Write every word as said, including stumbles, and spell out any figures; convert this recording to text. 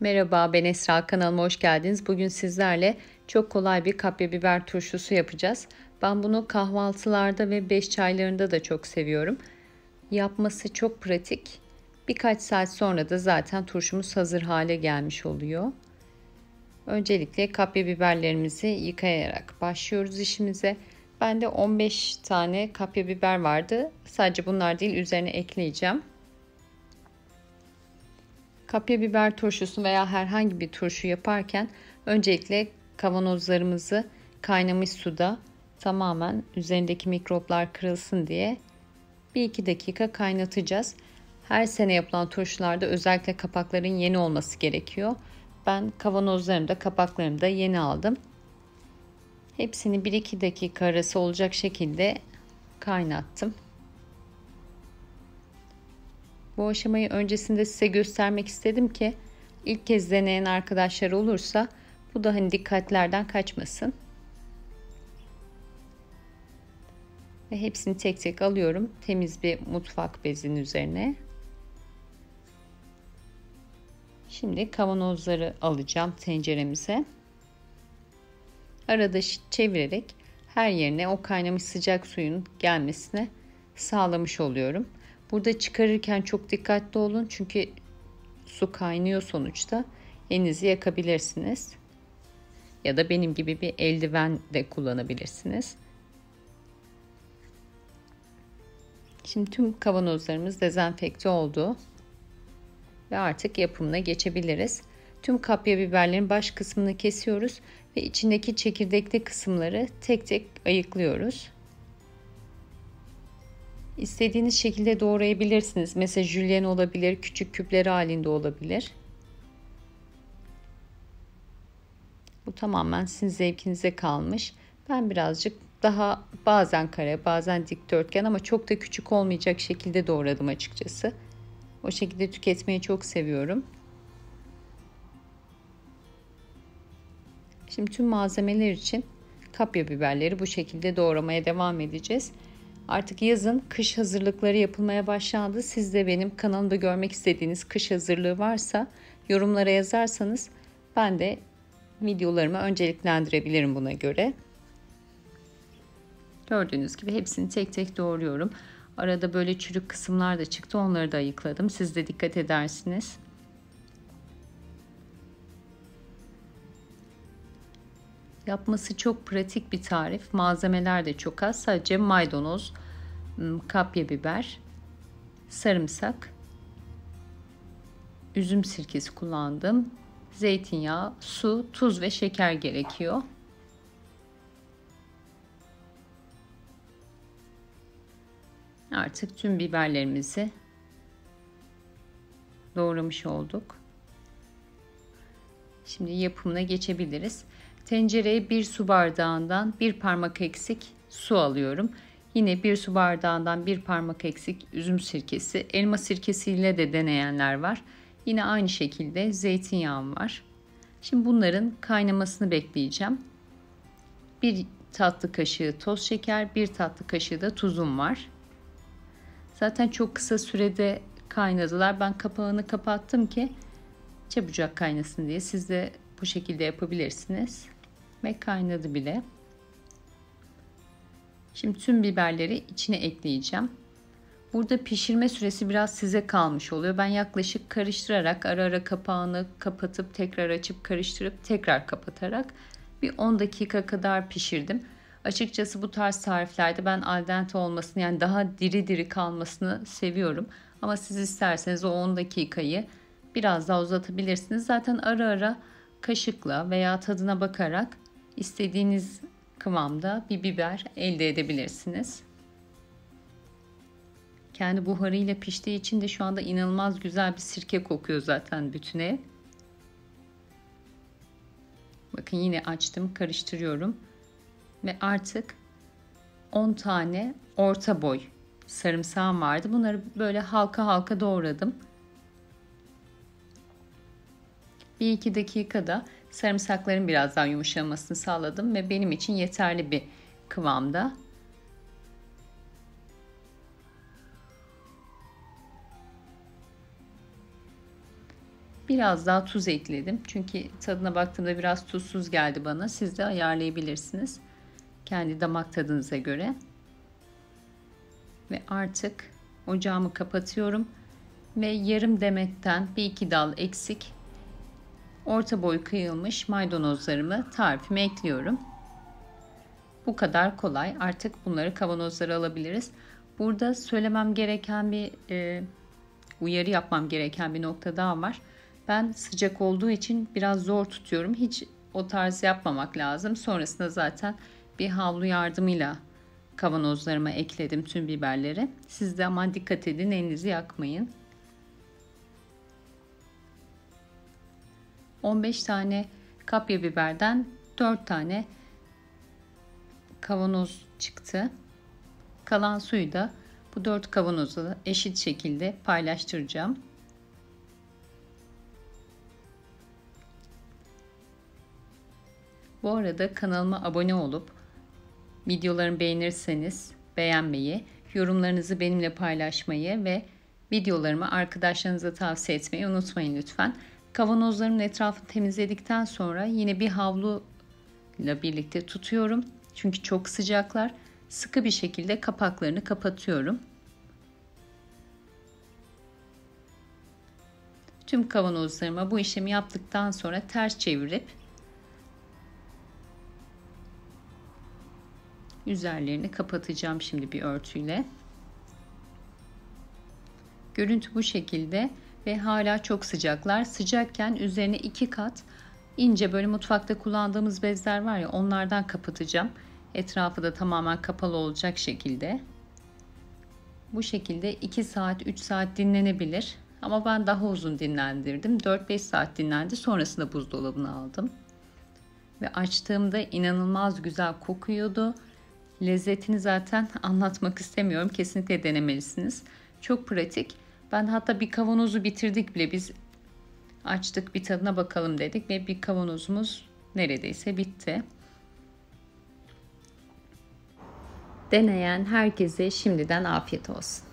Merhaba, ben Esra, kanalıma hoş geldiniz. Bugün sizlerle çok kolay bir kapya biber turşusu yapacağız. Ben bunu kahvaltılarda ve beş çaylarında da çok seviyorum. Yapması çok pratik. Birkaç saat sonra da zaten turşumuz hazır hale gelmiş oluyor. Öncelikle kapya biberlerimizi yıkayarak başlıyoruz işimize. Bende on beş tane kapya biber vardı. Sadece bunlar değil, üzerine ekleyeceğim. Kapya biber turşusu veya herhangi bir turşu yaparken öncelikle kavanozlarımızı kaynamış suda tamamen üzerindeki mikroplar kırılsın diye bir iki dakika kaynatacağız. Her sene yapılan turşularda özellikle kapakların yeni olması gerekiyor. Ben kavanozlarımda, kapaklarımda yeni aldım. Hepsini bir iki dakika arası olacak şekilde kaynattım. Bu aşamayı öncesinde size göstermek istedim ki ilk kez deneyen arkadaşlar olursa bu da hani dikkatlerden kaçmasın. Ve hepsini tek tek alıyorum temiz bir mutfak bezinin üzerine. Şimdi kavanozları alacağım tenceremize. Arada çevirerek her yerine o kaynamış sıcak suyun gelmesini sağlamış oluyorum. Burada çıkarırken çok dikkatli olun çünkü su kaynıyor sonuçta. Elinizi yakabilirsiniz. Ya da benim gibi bir eldiven de kullanabilirsiniz. Şimdi tüm kavanozlarımız dezenfekte oldu. Ve artık yapımına geçebiliriz. Tüm kapya biberlerin baş kısmını kesiyoruz ve içindeki çekirdekli kısımları tek tek ayıklıyoruz. İstediğiniz şekilde doğrayabilirsiniz. Mesela jülyen olabilir, küçük küpler halinde olabilir. Bu tamamen sizin zevkinize kalmış. Ben birazcık daha bazen kare, bazen dikdörtgen ama çok da küçük olmayacak şekilde doğradım açıkçası. O şekilde tüketmeyi çok seviyorum. Şimdi tüm malzemeler için kapya biberleri bu şekilde doğramaya devam edeceğiz. Artık yazın kış hazırlıkları yapılmaya başlandı. Siz de benim kanalımda görmek istediğiniz kış hazırlığı varsa yorumlara yazarsanız ben de videolarımı önceliklendirebilirim buna göre. Gördüğünüz gibi hepsini tek tek doğruyorum. Arada böyle çürük kısımlar da çıktı. Onları da ayıkladım. Siz de dikkat edersiniz. Yapması çok pratik bir tarif. Malzemeler de çok az. Sadece maydanoz, kapya biber, sarımsak, üzüm sirkesi kullandım. Zeytinyağı, su, tuz ve şeker gerekiyor. Artık tüm biberlerimizi doğramış olduk. Şimdi yapımına geçebiliriz. Tencereye bir su bardağından bir parmak eksik su alıyorum. Yine bir su bardağından bir parmak eksik üzüm sirkesi, elma sirkesiyle de deneyenler var. Yine aynı şekilde zeytinyağım var. Şimdi bunların kaynamasını bekleyeceğim. bir tatlı kaşığı toz şeker, bir tatlı kaşığı da tuzum var. Zaten çok kısa sürede kaynadılar. Ben kapağını kapattım ki çabucak kaynasın diye. Siz de bu şekilde yapabilirsiniz. Ve kaynadı bile. Şimdi tüm biberleri içine ekleyeceğim. Burada pişirme süresi biraz size kalmış oluyor. Ben yaklaşık karıştırarak ara ara kapağını kapatıp tekrar açıp karıştırıp tekrar kapatarak bir on dakika kadar pişirdim. Açıkçası bu tarz tariflerde ben al dente olmasını yani daha diri diri kalmasını seviyorum. Ama siz isterseniz o on dakikayı biraz daha uzatabilirsiniz. Zaten ara ara kaşıkla veya tadına bakarak istediğiniz kıvamda bir biber elde edebilirsiniz. Kendi buharıyla piştiği için de şu anda inanılmaz güzel bir sirke kokuyor zaten bütün ev. Bakın yine açtım, karıştırıyorum. Ve artık on tane orta boy sarımsağım vardı. Bunları böyle halka halka doğradım. bir iki dakikada sarımsakların birazdan yumuşamasını sağladım ve benim için yeterli bir kıvamda. Biraz daha tuz ekledim. Çünkü tadına baktığımda biraz tuzsuz geldi bana. Siz de ayarlayabilirsiniz kendi damak tadınıza göre. Ve artık ocağımı kapatıyorum. Ve yarım demetten bir iki dal eksik orta boy kıyılmış maydanozlarımı tarifime ekliyorum. Bu kadar kolay. Artık bunları kavanozlara alabiliriz. Burada söylemem gereken bir e, uyarı yapmam gereken bir nokta daha var. Ben sıcak olduğu için biraz zor tutuyorum. Hiç o tarz yapmamak lazım. Sonrasında zaten bir havlu yardımıyla kavanozlarıma ekledim tüm biberleri. Siz de aman dikkat edin, elinizi yakmayın. on beş tane kapya biberden dört tane kavanoz çıktı. Kalan suyu da bu dört kavanozu eşit şekilde paylaştıracağım. Bu arada kanalıma abone olup videolarımı beğenirseniz beğenmeyi, yorumlarınızı benimle paylaşmayı ve videolarımı arkadaşlarınıza tavsiye etmeyi unutmayın lütfen. Kavanozlarımın etrafını temizledikten sonra yine bir havluyla birlikte tutuyorum. Çünkü çok sıcaklar. Sıkı bir şekilde kapaklarını kapatıyorum. Tüm kavanozlarıma bu işlemi yaptıktan sonra ters çevirip üzerlerini kapatacağım şimdi bir örtüyle. Görüntü bu şekilde ve hala çok sıcaklar. Sıcakken üzerine iki kat ince böyle mutfakta kullandığımız bezler var ya, onlardan kapatacağım. Etrafı da tamamen kapalı olacak şekilde. Bu şekilde iki saat üç saat dinlenebilir. Ama ben daha uzun dinlendirdim. dört beş saat dinlendi. Sonrasında buzdolabına aldım. Ve açtığımda inanılmaz güzel kokuyordu. Lezzetini zaten anlatmak istemiyorum. Kesinlikle denemelisiniz. Çok pratik. Ben hatta bir kavanozu bitirdik bile. Biz açtık, bir tadına bakalım dedik ve bir kavanozumuz neredeyse bitti. Deneyen herkese şimdiden afiyet olsun.